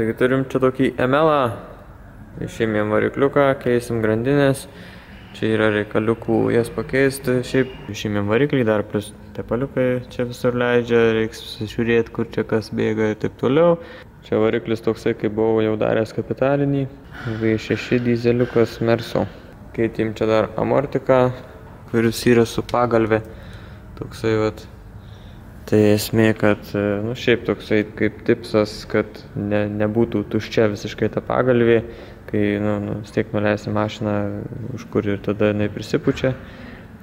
Taigi turim čia tokį ML-ą, išėmėm varikliuką, keisim grandinės. Čia yra reikaliukų jas pakeisti, šiaip išėmėm variklį, dar plus tepaliukai čia visur leidžia, reiks žiūrėti, kur čia kas bėga ir taip toliau. Čia variklis toksai, kaip buvau jau daręs kapitalinį, V6 dizeliukas Merso. Keitėm čia dar amortiką, kuris yra su pagalve, toksai vat. Tai esmė, kad, nu šiaip toksai kaip tipsas, kad nebūtų tuščia visiškai ta pagalvė, kai, nu, vis tiek nuleisi mašiną, už kur ir tada jinai prisipučia.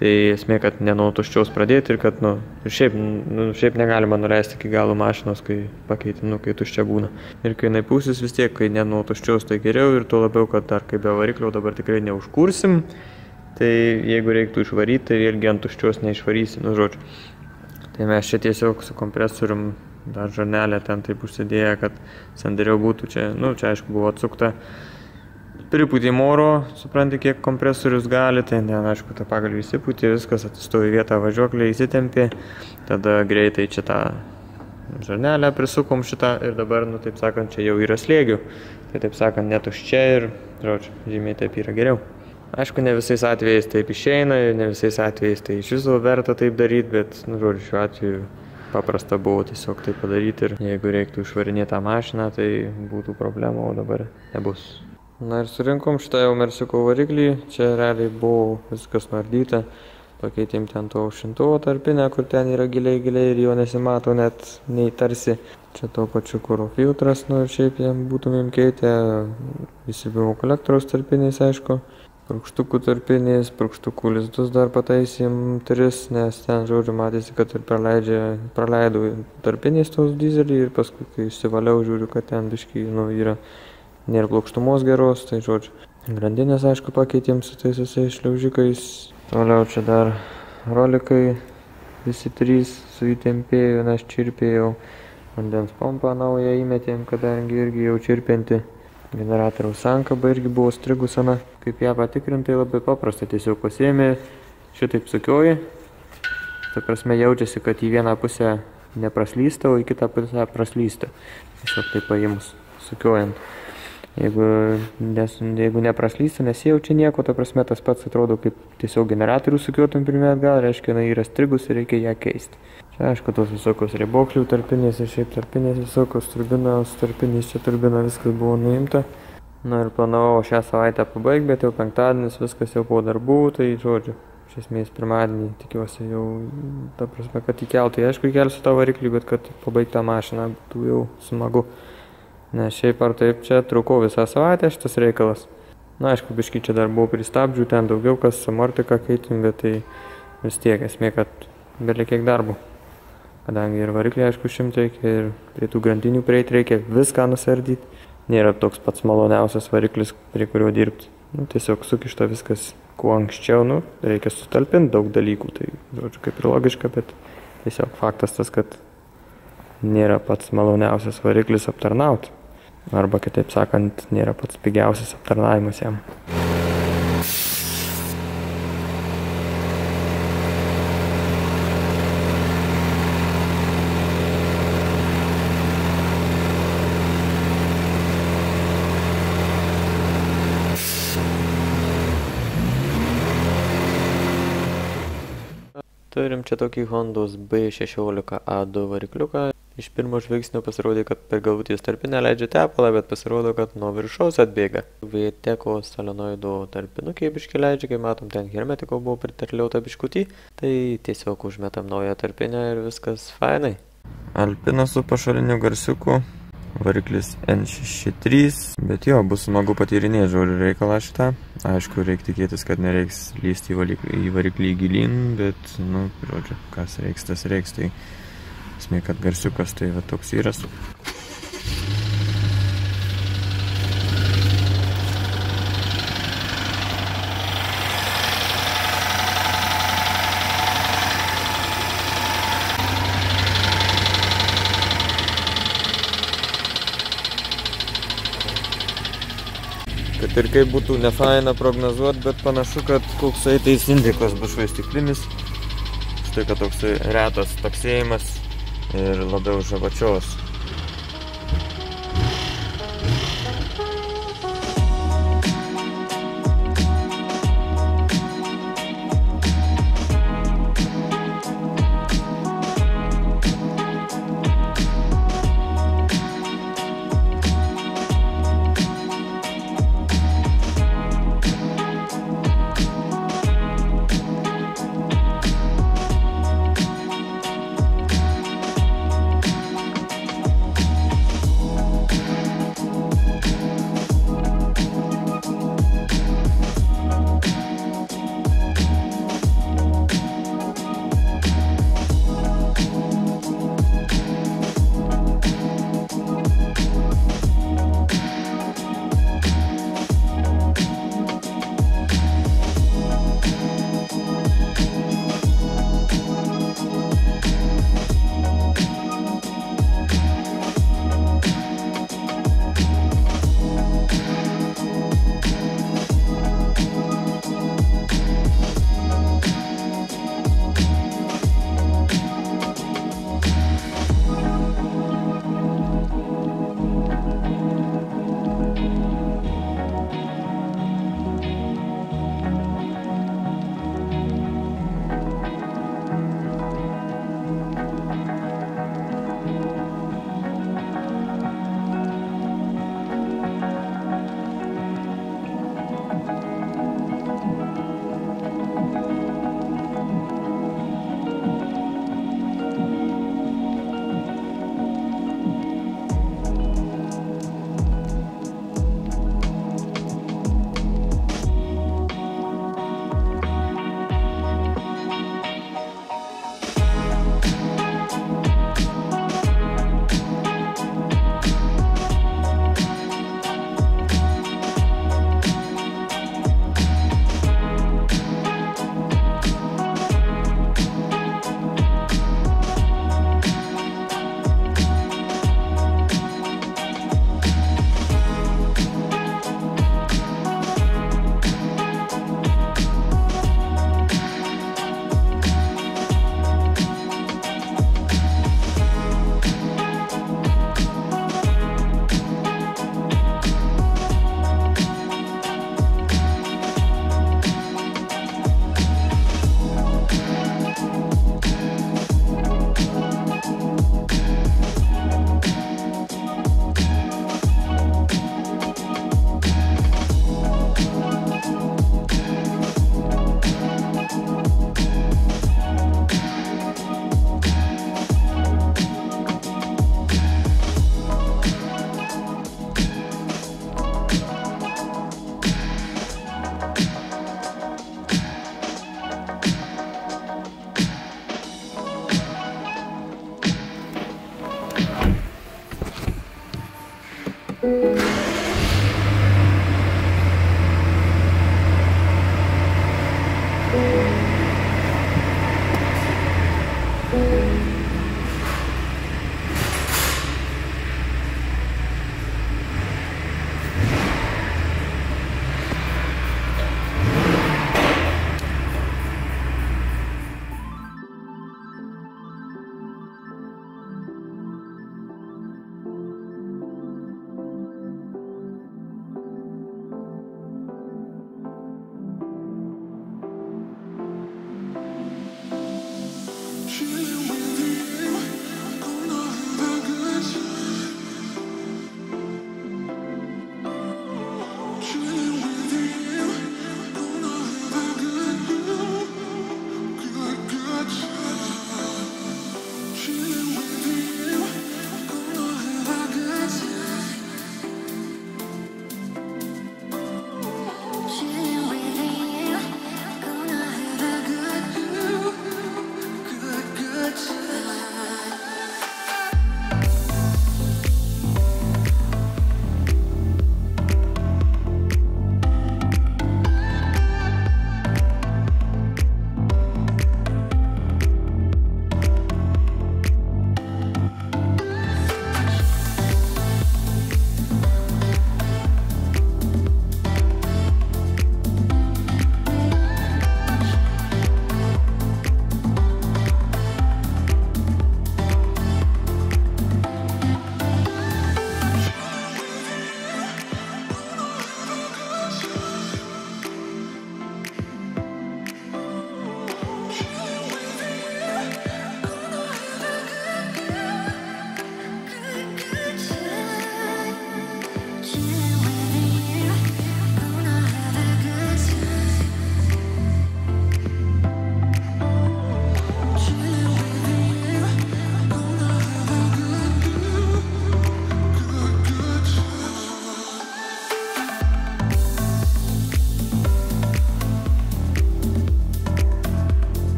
Tai esmė, kad ne nuo tuščiaus pradėti ir kad, nu šiaip negalima nuleisti iki galo mašinos, kai pakeiti, nu, kai tuščia būna. Ir kai jinai pūsis vis tiek, kai ne nuo tuščiaus, tai geriau ir tuo labiau, kad dar kaip be variklio dabar tikrai neužkursim. Tai jeigu reiktų išvaryti, tai vėlgi ant tuščios neišvarysi, nu žodžiu. Tai mes čia tiesiog su kompresorium dar žarnelę ten taip užsidėję, kad sandariau būtų čia, nu čia aišku buvo atsukta. Pripūtėm oro, supranti kiek kompresorius gali, tai ten aišku tą pagalvį įsipūtė, viskas atsistovi vietą važiuoklį, įsitempė. Tada greitai čia tą žarnelę prisukom šitą ir dabar, nu taip sakant, čia jau yra slėgių. Tai taip sakant, netuščia ir, žodžiu, žymiai taip yra geriau. Aišku, ne visais atvejais taip išeina, ne visais atvejais tai iš viso verta taip daryti, bet, nu, žodžiu, šiuo atveju paprasta buvo tiesiog tai padaryti ir jeigu reiktų išvarinėti tą mašiną, tai būtų problema, o dabar nebus. Na ir surinkom šitą jau mersiuko variklį, čia realiai buvo viskas nuardyta, pakeitėm ten to aušintuvo tarpinę, kur ten yra giliai ir jo nesimato net nei tarsi. Čia to pačiu kuro filtras, nu ir šiaip jam būtumėm keitę, visi buvo kolektoros tarpiniais, aišku. Prūkštukų tarpinės, prūkštukų lizdus dar pataisim 3, nes ten, žodžiu, matėsi, kad ir praleidau tarpinės tos dizelį ir paskui, kai išsivaliau, žiūriu, kad ten biškai, nu, yra nėra plokštumos geros, tai, žodžiu, grandinės, aišku, pakeitėm su tais visais šliaužikais. Toliau čia dar rolikai, visi 3 su įtempėjų, nes čirpėjau, vandens pompą naują įmetėm, kadangi irgi jau čirpinti. Generatoriaus sankaba irgi buvo strigusena. Kaip ją patikrinti, labai paprasta, tiesiog pasiėmė, šitaip sukioji. Ta prasme jaučiasi, kad į vieną pusę nepraslysta, o į kitą pusę praslysta. Tiesiog taip paimus, sukiojant. Jeigu nepraslysta, nesijaučia nieko, ta prasme tas pats atrodo kaip tiesiog generatorių sukiotum pirmie atgal, reiškia, jinai yra strigus ir reikia ją keisti. Čia aišku, tos visokios riboklių tarpinės ir šiaip tarpinės visokios, turbinos tarpinės, čia turbina viskas buvo nuimta. Na ir planavau šią savaitę pabaigti, bet jau penktadienis viskas jau po darbų, tai žodžiu, iš esmės pirmadienį tikiuosi jau, ta prasme, kad įkeltų, aišku, įkelsiu tą variklį, bet kad pabaigti tą mašiną būtų jau smagu. Nes šiaip ar taip čia trukau visą savaitę šitas reikalas. Na aišku, biškai čia dar buvo pristabdžių, ten daugiau kas amortiką keitim, bet tai vis tiek esmė, kad beveik kiek darbų. Kadangi ir variklį, aišku, šimt reikia ir prie tų grandinių prieit reikia viską nusardyti. Nėra toks pats maloniausias variklis, prie kurio dirbti. Nu, tiesiog sukišta viskas kuo anksčiau, nu, reikia sutalpinti daug dalykų, tai, žodžiu, kaip ir logiška, bet tiesiog faktas tas, kad nėra pats maloniausias variklis aptarnauti. Arba, kitaip sakant, nėra pats pigiausias aptarnavimas jam. Turim čia tokį hondus B16A2 varikliuką. Iš pirmo žvilgsnio pasirodė, kad per galvutės tarpinę leidžia tepalą, bet pasirodo, kad nuo viršaus atbėga. V-teko solenoidų tarpinukiai biškį leidžia, kai matom ten hermetiko buvo pritarliauta biškutį, tai tiesiog užmetam naują tarpinę ir viskas fainai. Alpina su pašaliniu garsiuku, variklis N63, bet jo, bus smagu patyrinėti, žodžiu, reikalą šitą. Aišku, reikia tikėtis, kad nereiks lysti į variklį gilin, bet, nu, žodžiu, kas reiks, tas reiks, tai esmė, kad garsiukas, tai va toks yra. Ir kaip būtų nefaina prognozuoti, bet panašu, kad koksai tai sindikos bušvai stiklinis. Štai, kad toksai retas taksėjimas ir labiau žavačios.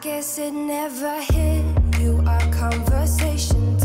Guess it never hit you, our conversations